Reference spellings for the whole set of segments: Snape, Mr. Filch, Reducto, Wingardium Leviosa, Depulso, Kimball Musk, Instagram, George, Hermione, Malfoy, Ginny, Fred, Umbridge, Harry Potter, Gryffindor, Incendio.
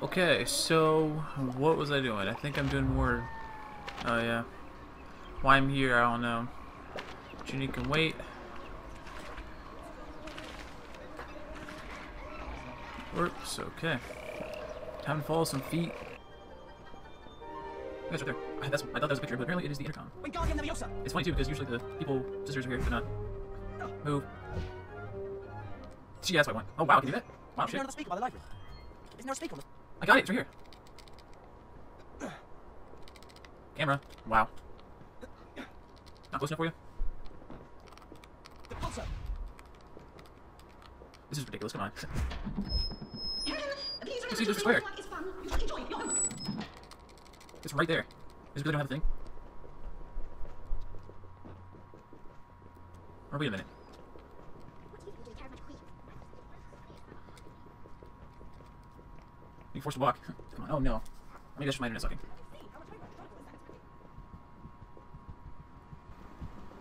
Okay, so what was I doing? I think I'm doing more. Oh yeah. Why I'm here, I don't know. Ginny can wait. Oops, okay. Time to follow some feet. That's right there. That's, I thought that was a picture, but apparently it is the intercom. Wingardium Leviosa! It's funny too, because usually the people, sisters are here, but not. Move. She has what I want. Oh wow, can you do that? Wow, shit. Isn't there a speaker? I got it, it's right here. Camera. Wow. Not close enough for you? The pulsar. This is ridiculous, come on. See, there's a square. It's right there. This really don't have a thing. Or wait a minute. You're forced to walk. Come on. Oh no. Let me just remind you in a second.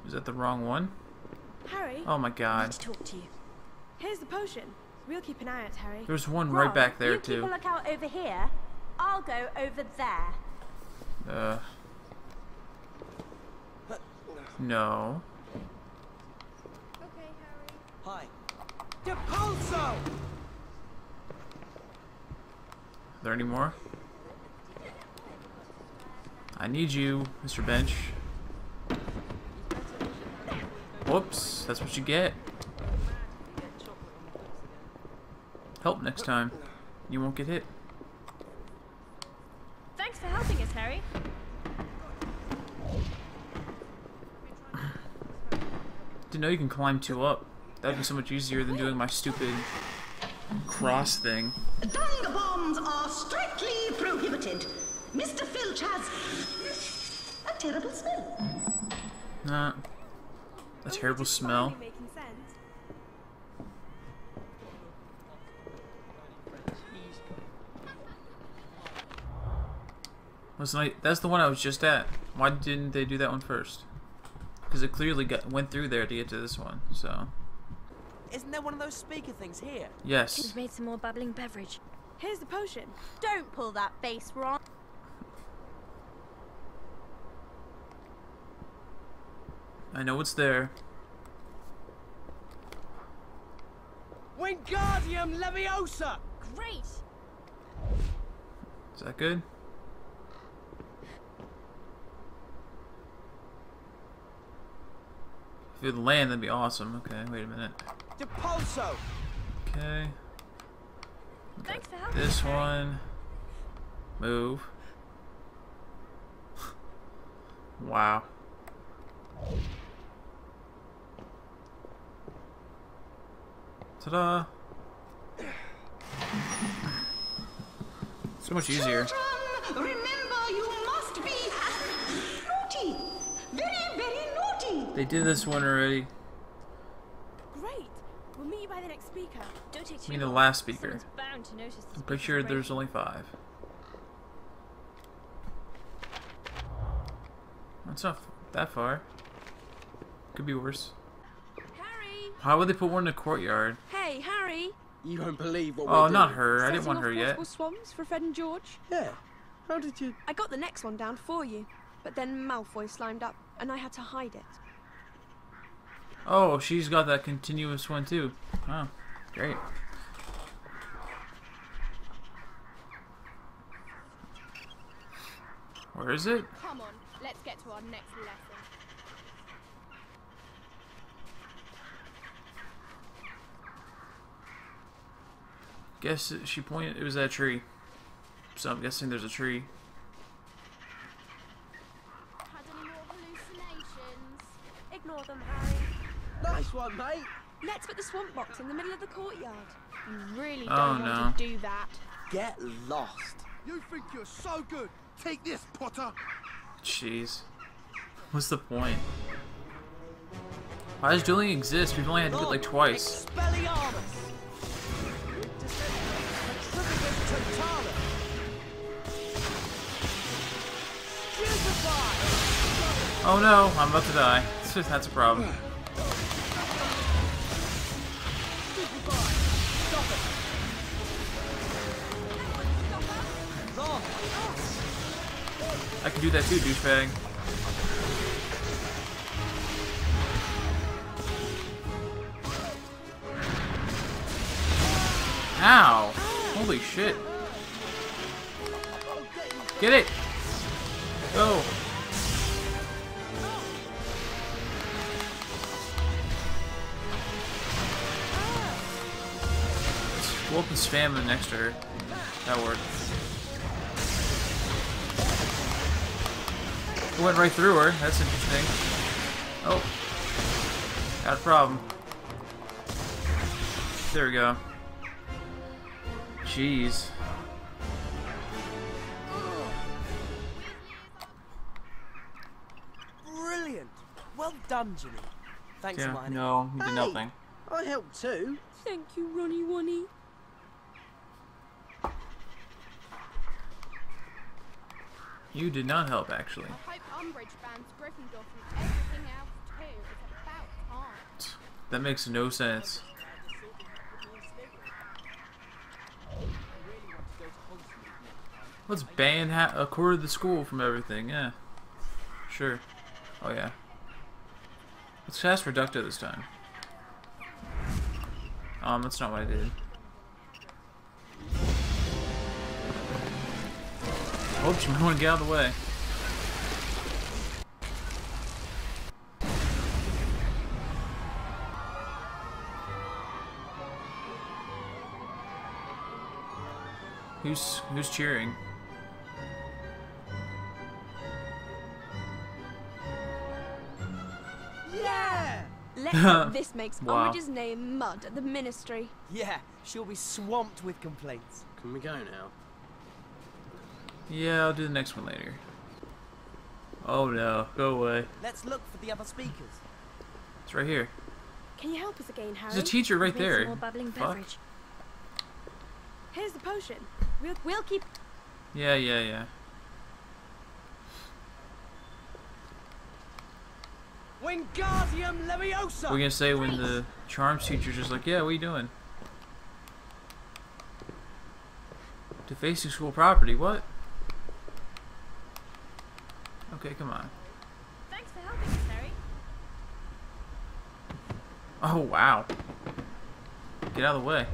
Is that the wrong one? Harry. Oh my God. I need to talk to you. Here's the potion. We'll keep an eye out, Harry. There's one right back there too. You keep a lookout over here. I'll go over there. No. Okay, Harry. Hi. Depulso! Are there any more? I need you, Mr. Bench. Whoops, that's what you get. Help next time. You won't get hit. Thanks for helping us, Harry. Didn't know you can climb two up. That'd be so much easier than doing my stupid cross thing. Dinger bombs are strictly prohibited. Mr. Filch has a terrible smell. Nah. A terrible smell. That's the one I was just at. Why didn't they do that one first? Because it clearly went through there to get to this one. So. Isn't there one of those speaker things here? Yes. She's made some more bubbling beverage. Here's the potion. Don't pull that face, Ron. I know it's there. Wingardium Leviosa! Great! Is that good? If you'd land, that'd be awesome. Okay, wait a minute. Depulso! Okay. Thanks for helping. This one. Move. Wow. Ta-da! So much easier. Children, remember, you must be naughty, very, very naughty. They did this one already. Great. We'll meet you by the next speaker. Don't take too long. The last speaker. I'm pretty sure there's only 5. That's not that far. Could be worse. Harry. How would they put one in a courtyard? Hey, Harry. You won't believe what we're doing. Oh, not her. I didn't want her yet. Swans for Fred and George. Yeah. How did you? I got the next one down for you, but then Malfoy slimed up, and I had to hide it. Oh, she's got that continuous one too. Oh, great. Where is it? Come on, let's get to our next lesson. Guess she pointed. It was that tree. So I'm guessing there's a tree. Had any more hallucinations? Ignore them, Harry. Nice one, mate. Let's put the swamp box in the middle of the courtyard. You really don't want to do that. Get lost. You think you're so good? Take this, Potter. Jeez. What's the point? Why does dueling exist? We've only had to do it like twice. Oh no, I'm about to die. That's a problem. I can do that too, douchebag. Ow! Holy shit. Get it! Go! We'll open spam them next to her. That worked. It went right through her. That's interesting. Oh. Got a problem. There we go. Jeez. Brilliant. Well done, Ginny. Thanks, yeah, Hermione. No, you did nothing. I helped too. Thank you, Ronnie Wonnie. You did not help, actually. I hope Umbridge bans Gryffindor from everything else too. It's about time. That makes no sense. Let's ban a quarter of the school from everything, yeah. Sure. Oh yeah. Let's cast Reducto this time. That's not what I did. Oops, you might want to get out of the way. Who's cheering? Yeah! Let's hope this makes Umbridge's name mud at the Ministry. Yeah, she'll be swamped with complaints. Can we go now? Yeah, I'll do the next one later. Oh no, go away. Let's look for the other speakers. It's right here. Can you help us again, Harry? There's a teacher right there. More bubbling beverage. Here's the potion. We'll keep... Yeah. Wingardium Leviosa! We're gonna say when the charms teacher's just like, yeah, what are you doing? Defacing school property, what? Okay, come on. Thanks for helping us, Harry. Oh, wow. Get out of the way.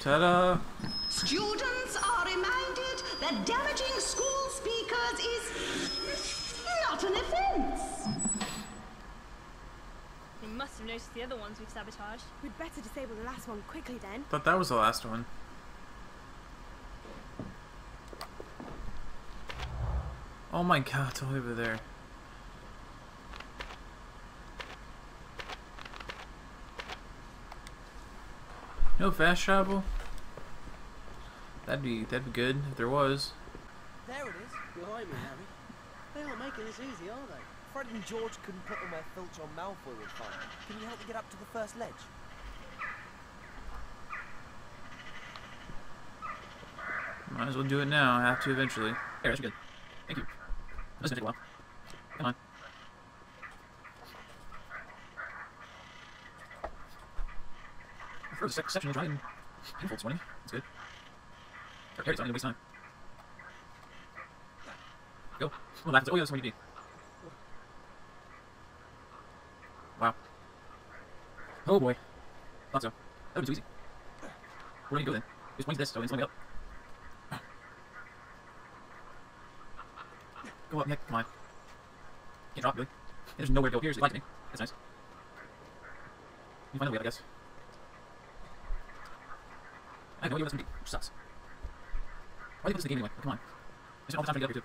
Ta-da! Students are reminded that damaging school speakers is not an offense. You must have noticed the other ones we've sabotaged. We'd better disable the last one quickly then. Thought that was the last one. Oh my god, it's all over there. No fast travel? That'd be good if there was. There it is, behind me, Harry. They aren't making this easy, are they? Fred and George couldn't put all my Filch on Malfoy with fun. Can you help me get up to the first ledge? Might as well do it now. I have to eventually. There, that's good. Thank you. That's gonna take a while. Come on. First exceptional trying. Painful this morning. That's good. Harry's not gonna waste time. Go. Oh, that's what you need. Wow. Oh boy. Thought so. That would be too easy. Where do we go then? Just point to this so it's lining up. Go up, Nick. Come on. Can't drop, really. There's nowhere to go. Here's the lightning. That's nice. You find a way, I guess. I have no idea what that's going to be. Which sucks. Why do you put this in the game anyway? Oh, come on. I spent all the time trying to get up here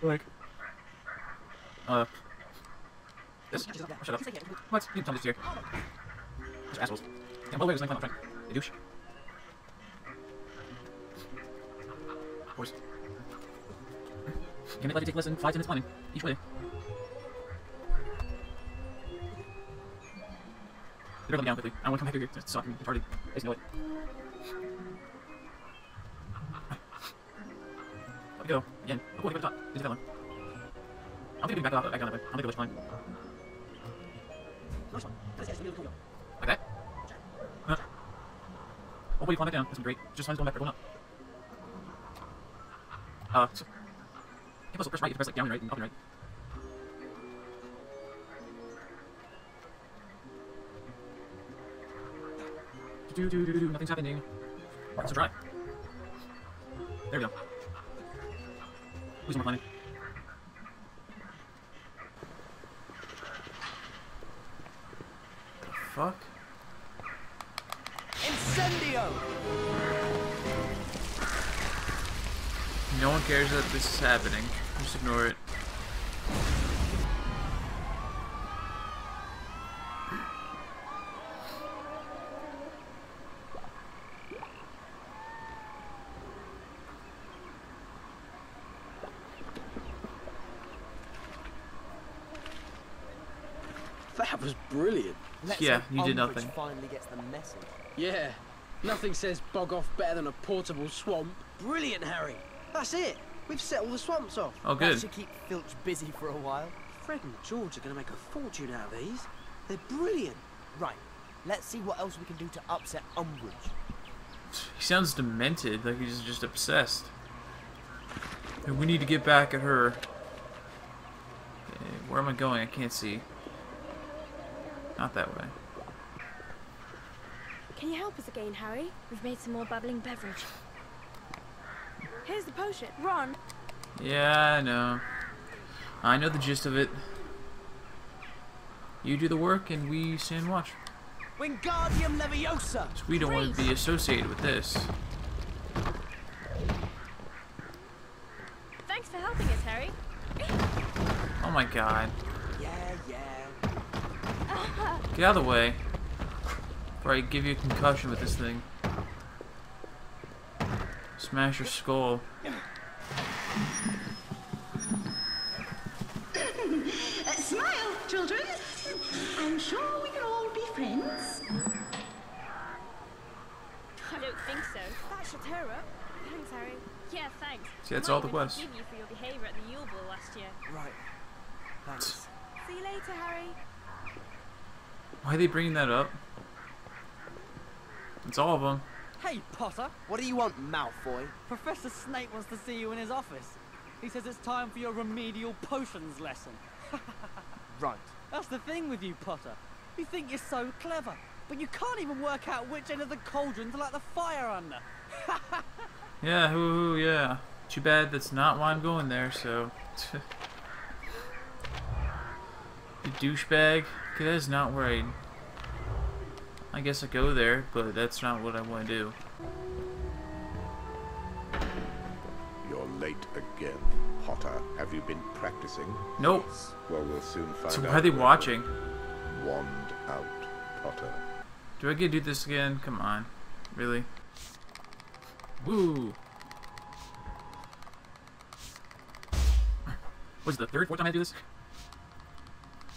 too. Like... This? Oh, shut up. What? You can tell me this here. These are assholes. Damn, well, wait, there's nothing I'm trying. They douche. Of course. Can it let you take less than 5 minutes climbing? Each way. They're gonna let me down quickly. I don't want to come back here. It's soccer. It's hard. I just know it. Let me go. Again. Oh, cool. I got a top. There's that one. I I'm going to back up, back down that way. I'm going to go which one. Like that? Huh. Oh, wait, climb back down. That's great. Just mine's going back there. Going up. So, you can also press right. You can press like down and right and up and right. Do-do-do-do-do. Nothing's happening. So try. There we go. Losing my planet. Fuck. Incendio! No one cares that this is happening. Just ignore it. That was brilliant. Yeah, you did nothing. Finally gets the message. Yeah, nothing says bog off better than a portable swamp. Brilliant, Harry. That's it. We've set all the swamps off. Oh, good. That should keep Filch busy for a while. Fred and George are going to make a fortune out of these. They're brilliant. Right, let's see what else we can do to upset Umbridge. He sounds demented, like he's just obsessed. And we need to get back at her. Okay, where am I going? I can't see. Not that way. Can you help us again, Harry? We've made some more bubbling beverage. Here's the potion, Ron. Yeah, I know. I know the gist of it. You do the work, and we stand and watch. Wingardium Leviosa. So we don't want to be associated with this. Thanks for helping us, Harry. Oh my God. Yeah. Get out of the way, before I give you a concussion with this thing. Smash your skull. Smile, children. I'm sure we can all be friends. I don't think so. That should tear up. Thanks, Harry. Yeah, thanks. See, that's all the West. Forgive you for your behavior at the Yule Ball last year. Right. Thanks. See you later, Harry. Why are they bringing that up? It's all of them. Hey, Potter. What do you want, Malfoy? Professor Snape wants to see you in his office. He says it's time for your remedial potions lesson. Right. That's the thing with you, Potter. You think you're so clever, but you can't even work out which end of the cauldron to light the fire under. Yeah, yeah. Too bad that's not why I'm going there, so... You douchebag. Okay, that is not where I guess I go there, but that's not what I want to do. You're late again, Potter. Have you been practicing? Nope. Well, we'll soon find out. So why are they watching? Wand out, Potter. Do I get to do this again? Come on. Really? Woo! Was it the third, fourth time I do this?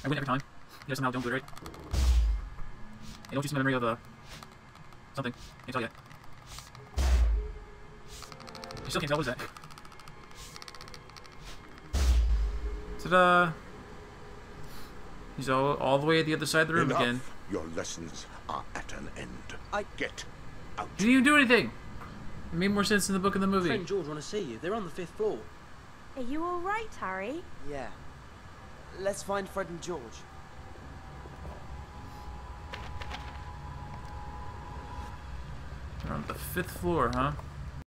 I win every time. You know, somehow don't do it right. Hey, don't use my memory of, something. Can't tell yet. I still can't tell, what is that? Ta-da! He's all the way at the other side of the room. Enough. Again. Your lessons are at an end. I get out. Didn't even do anything! It made more sense in the book and the movie. Friend George want to see you. They're on the 5th floor. Are you alright, Harry? Yeah. Let's find Fred and George. We're on the 5th floor, huh?